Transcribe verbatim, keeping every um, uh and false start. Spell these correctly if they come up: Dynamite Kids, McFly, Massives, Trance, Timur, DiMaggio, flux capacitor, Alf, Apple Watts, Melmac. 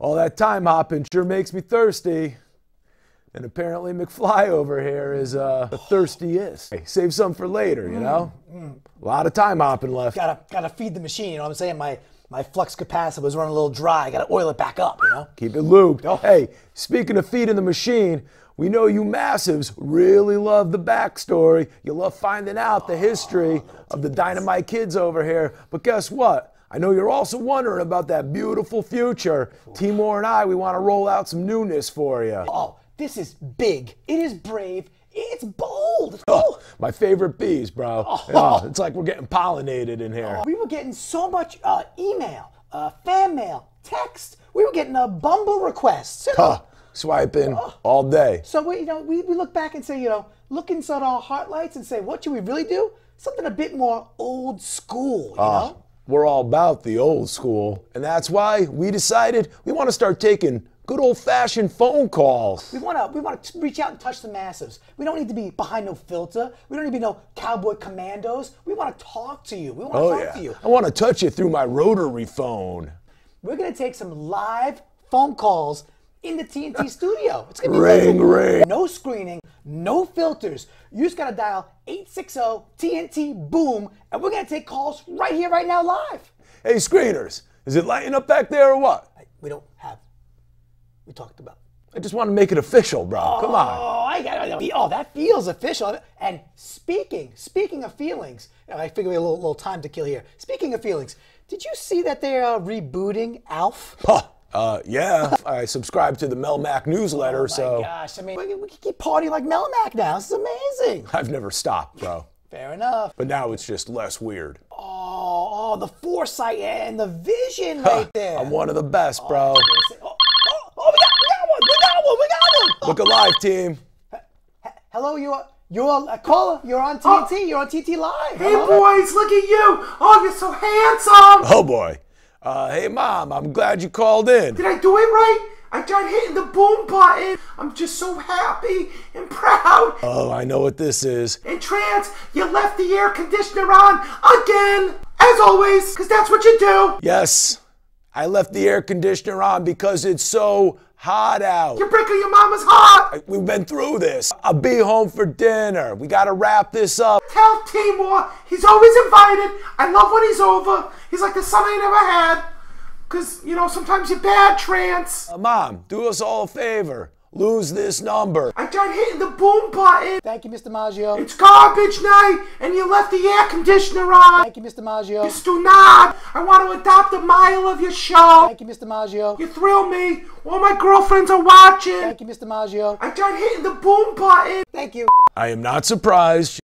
All that time hopping sure makes me thirsty. And apparently McFly over here is uh, the thirstiest. Hey, save some for later, you know? Mm, mm. A lot of time hopping left. Gotta, gotta feed the machine, you know what I'm saying? My, my flux capacitor was running a little dry. I gotta oil it back up, you know? Keep it lubed. Oh. Hey, speaking of feeding the machine, we know you Massives really love the backstory. You love finding out the history oh, of the Dynamite Kids over here. But guess what? I know you're also wondering about that beautiful future. Timur and I, we want to roll out some newness for you. Oh, this is big. It is brave. It's bold. It's bold. Oh, my favorite bees, bro. Oh. Oh, it's like we're getting pollinated in here. Oh, we were getting so much uh, email, uh, fan mail, text. We were getting uh, Bumble requests. You know? Huh. Swiping oh. all day. So we, you know, we, we look back and say, you know, look inside our heartlights and say, what should we really do? Something a bit more old school, you uh. know? We're all about the old school, and that's why we decided we want to start taking good old-fashioned phone calls. We want to we want to reach out and touch the Massives. We don't need to be behind no filter. We don't need to be no cowboy commandos. We want to talk to you. We want to oh, talk yeah. to you. I want to touch you through my rotary phone. We're going to take some live phone calls in the T N T studio. It's going to be ring, amazing. ring. No screening, no filters. You just got to dial eight six zero T N T boom, and we're going to take calls right here, right now, live. Hey, screeners, is it lighting up back there or what? I, we don't have. We talked about. I just want to make it official, bro. Oh, come on. Oh, I got it. Oh, that feels official. And speaking, speaking of feelings, I figure we have a little, little time to kill here. Speaking of feelings, did you see that they are rebooting Alf? Huh. Uh, yeah, I subscribe to the Melmac newsletter, oh my so... gosh, I mean, we, we can keep partying like Melmac now. This is amazing. I've never stopped, bro. Fair enough. But now it's just less weird. Oh, oh the foresight and the vision huh. right there. I'm one of the best, bro. Oh, oh, oh, oh we, got, we got one, we got one, we got one. Look alive, team. H hello, you are... You're a caller. You're on T N T. Oh. You're on T N T Live. Hey, hello. Boys, look at you. Oh, you're so handsome. Oh, boy. Uh, hey Mom, I'm glad you called in. Did I do it right? I tried hitting the boom button. I'm just so happy and proud. Oh, I know what this is. And Trance, you left the air conditioner on again, as always, because that's what you do. Yes, I left the air conditioner on because it's so hot out. Your brick of your mama's hot. We've been through this. I'll be home for dinner. We gotta wrap this up. Tell Timur, he's always invited. I love when he's over. He's like the son I never had. Cause, you know, sometimes you're bad, Trance. Uh, Mom, do us all a favor. Lose this number. I tried hitting the boom button. Thank you, Mister DiMaggio. It's garbage night, and you left the air conditioner on. Thank you, Mister DiMaggio. Mister Dunod, I want to adopt a mile of your show. Thank you, Mister DiMaggio. You thrill me. All my girlfriends are watching. Thank you, Mister DiMaggio. I tried hitting the boom button. Thank you. I am not surprised.